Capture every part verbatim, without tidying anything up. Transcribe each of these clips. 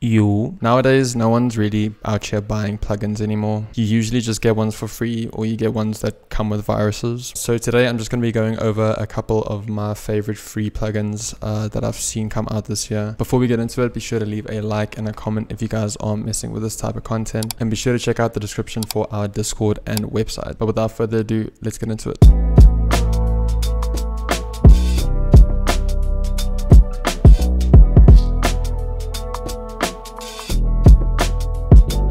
you. Nowadays, no one's really out here buying plugins anymore. You usually just get ones for free, or you get ones that come with viruses. So today I'm just going to be going over a couple of my favorite free plugins uh, that I've seen come out this year. Before we get into it, be sure to leave a like and a comment if you guys are messing with this type of content, and be sure to check out the description for our Discord and website. But without further ado, let's get into it.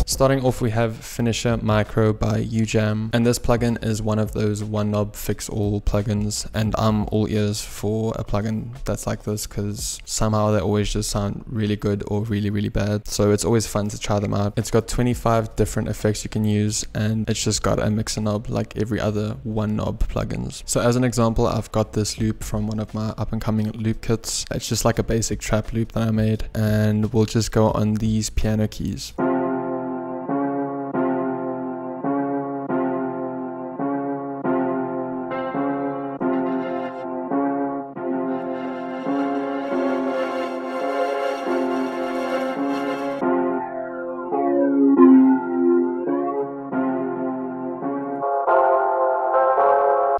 Starting off, we have Finisher Micro by UJam, and this plugin is one of those one knob fix all plugins, and I'm all ears for a plugin that's like this because somehow they always just sound really good or really really bad, so it's always fun to try them out. It's got twenty-five different effects you can use, and it's just got a mixer knob like every other one knob plugins. So as an example, I've got this loop from one of my up and coming loop kits. It's just like a basic trap loop that I made, and we'll just go on these piano keys.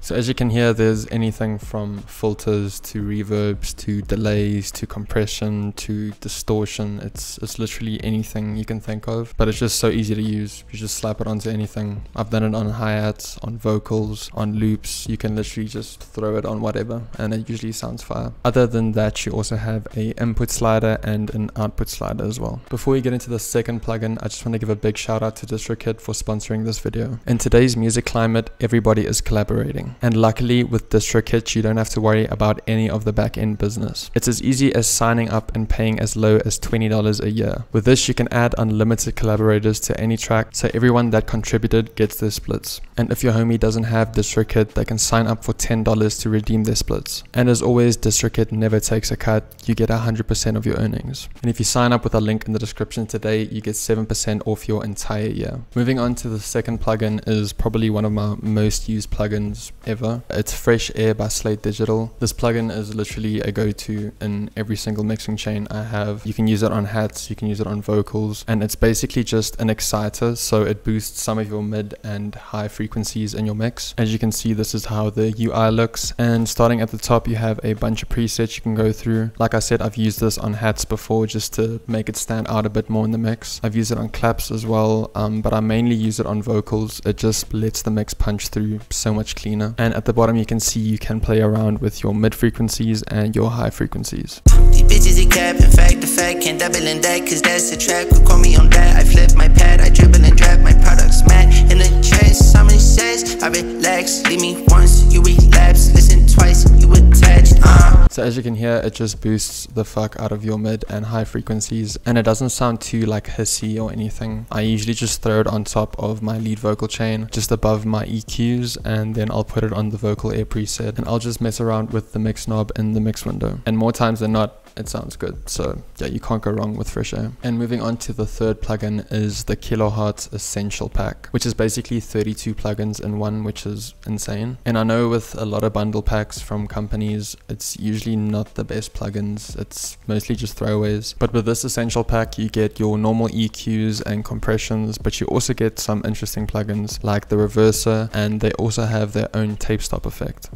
So as you can hear, there's anything from filters to reverbs to delays to compression to distortion. It's it's literally anything you can think of, but it's just so easy to use. You just slap it onto anything. I've done it on hi-hats, on vocals, on loops. You can literally just throw it on whatever, and it usually sounds fire. Other than that, you also have a input slider and an output slider as well. Before we get into the second plugin, I just want to give a big shout out to DistroKid for sponsoring this video. In today's music climate, everybody is collaborating. And luckily with DistroKid, you don't have to worry about any of the back-end business. It's as easy as signing up and paying as low as twenty dollars a year. With this, you can add unlimited collaborators to any track, so everyone that contributed gets their splits. And if your homie doesn't have DistroKid, they can sign up for ten dollars to redeem their splits. And as always, DistroKid never takes a cut. You get one hundred percent of your earnings. And if you sign up with a link in the description today, you get seven percent off your entire year. Moving on to the second plugin is probably one of my most used plugins ever. It's Fresh Air by Slate Digital. This plugin is literally a go-to in every single mixing chain I have. You can use it on hats, you can use it on vocals, and it's basically just an exciter, so it boosts some of your mid and high frequencies in your mix. As you can see, this is how the U I looks, and starting at the top you have a bunch of presets you can go through. Like I said, I've used this on hats before just to make it stand out a bit more in the mix. I've used it on claps as well, um, but I mainly use it on vocals. It just lets the mix punch through so much cleaner. And at the bottom, you can see you can play around with your mid frequencies and your high frequencies. These bitches a cap, in fact, the fact can't double in that, cause that's a track. You call me on that, I flip my pad, I dribble and drag my products, mad in the chest. How many says I relax, leave me once, you relapse, listen twice, you attached, uh. So as you can hear, it just boosts the fuck out of your mid and high frequencies, and it doesn't sound too like hissy or anything. I usually just throw it on top of my lead vocal chain, just above my E Qs, and then I'll put it on the vocal air preset, and I'll just mess around with the mix knob in the mix window, and more times than not it sounds good. So yeah, you can't go wrong with Fresh Air. And moving on to the third plugin is the Kilohearts Essential Pack, which is basically thirty-two plugins in one, which is insane. And I know with a lot of bundle packs from companies, it's usually not the best plugins. It's mostly just throwaways. But with this Essential Pack, you get your normal E Qs and compressions, but you also get some interesting plugins like the reverser, and they also have their own tape stop effect.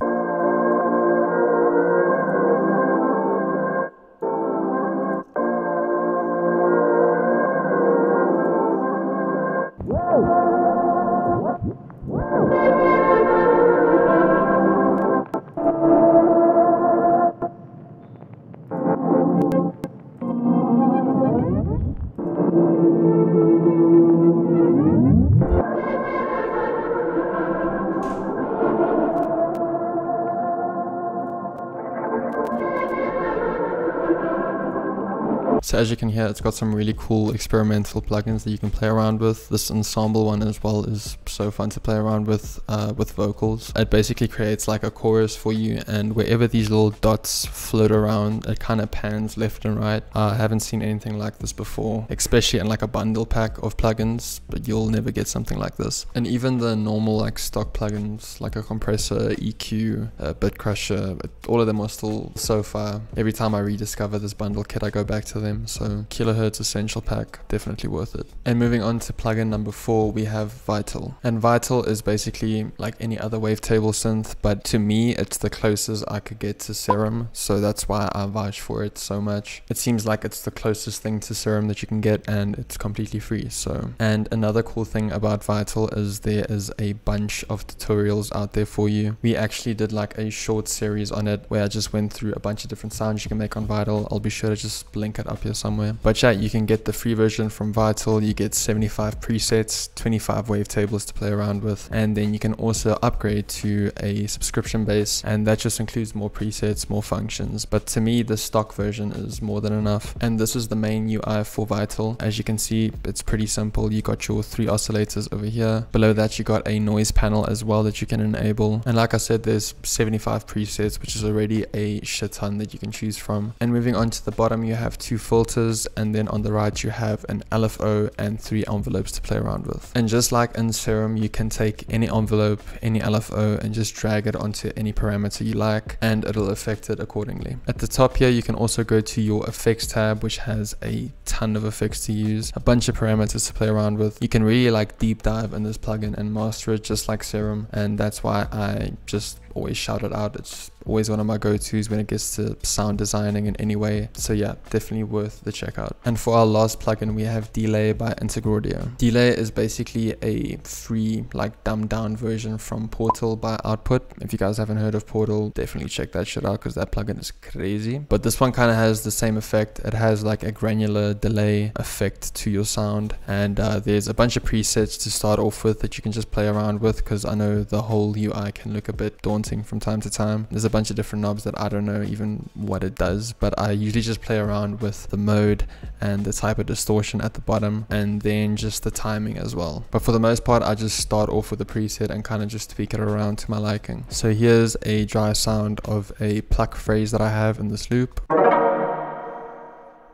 So as you can hear, it's got some really cool experimental plugins that you can play around with. This ensemble one as well is so fun to play around with, uh, with vocals. It basically creates like a chorus for you, and wherever these little dots float around, it kind of pans left and right. Uh, I haven't seen anything like this before, especially in like a bundle pack of plugins, but you'll never get something like this. And even the normal like stock plugins, like a compressor, E Q, a bit crusher, all of them are still so far. Every time I rediscover this bundle kit, I go back to them them, so Kilohearts Essential Pack, definitely worth it. And moving on to plugin number four, we have Vital. And Vital is basically like any other wavetable synth, but to me it's the closest I could get to Serum, so that's why I vouch for it so much. It seems like it's the closest thing to Serum that you can get, and it's completely free. So, and another cool thing about Vital is there is a bunch of tutorials out there for you. We actually did like a short series on it where I just went through a bunch of different sounds you can make on Vital. I'll be sure to just link it up here somewhere. But yeah, you can get the free version from Vital. You get seventy-five presets, twenty-five wavetables to play around with, and then you can also upgrade to a subscription base, and that just includes more presets, more functions. But to me, the stock version is more than enough. And this is the main U I for Vital. As you can see, it's pretty simple. You got your three oscillators over here. Below that, you got a noise panel as well that you can enable. And like I said, there's seventy-five presets, which is already a shit ton that you can choose from. And moving on to the bottom, you have two filters, and then on the right you have an L F O and three envelopes to play around with. And just like in Serum, you can take any envelope, any L F O, and just drag it onto any parameter you like, and it'll affect it accordingly. At the top here, you can also go to your effects tab, which has a ton of effects to use, a bunch of parameters to play around with. You can really like deep dive in this plugin and master it just like Serum, and that's why I just always shout it out. It's always one of my go-tos when it gets to sound designing in any way. So yeah, definitely worth the checkout. And for our last plugin, we have Delay by Integraudio. Delay is basically a free, like, dumbed down version from Portal by Output. If you guys haven't heard of Portal, definitely check that shit out because that plugin is crazy. But this one kind of has the same effect. It has like a granular delay effect to your sound, and uh, there's a bunch of presets to start off with that you can just play around with, because I know the whole U I can look a bit daunting from time to time. There's a bunch of different knobs that I don't know even what it does, but I usually just play around with the mode and the type of distortion at the bottom, and then just the timing as well. But for the most part, I just start off with a preset and kind of just tweak it around to my liking. So here's a dry sound of a pluck phrase that I have in this loop.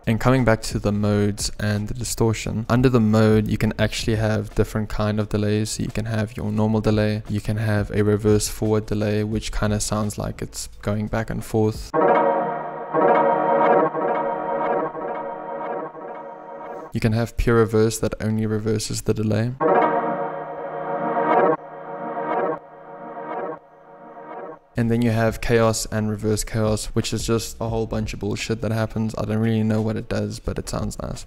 And coming back to the modes and the distortion, under the mode you can actually have different kind of delays. So you can have your normal delay, you can have a reverse forward delay, which kind of sounds like it's going back and forth. You can have pure reverse that only reverses the delay. And then you have chaos and reverse chaos, which is just a whole bunch of bullshit that happens. I don't really know what it does, but it sounds nice.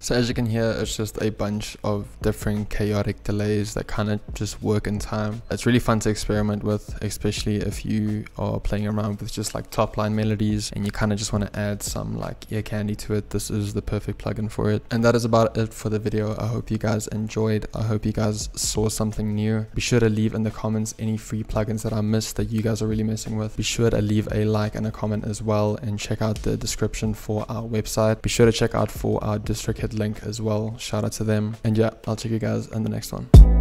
So as you can hear, it's just a bunch of different chaotic delays that kind of just work in time. It's really fun to experiment with, especially if you are playing around with just like top line melodies and you kind of just want to add some like ear candy to it. This is the perfect plugin for it. And that is about it for the video. I hope you guys enjoyed. I hope you guys saw something new. Be sure to leave in the comments any free plugins that I missed that you guys are really messing with. Be sure to leave a like and a comment as well, and check out the description for our website. Be sure to check out for our DistroKid link as well. Shout out to them, and yeah, I'll check you guys in the next one.